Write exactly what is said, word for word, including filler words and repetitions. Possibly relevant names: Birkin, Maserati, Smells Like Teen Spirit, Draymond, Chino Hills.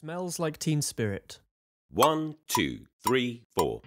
Smells Like Teen Spirit. One, two, three, four.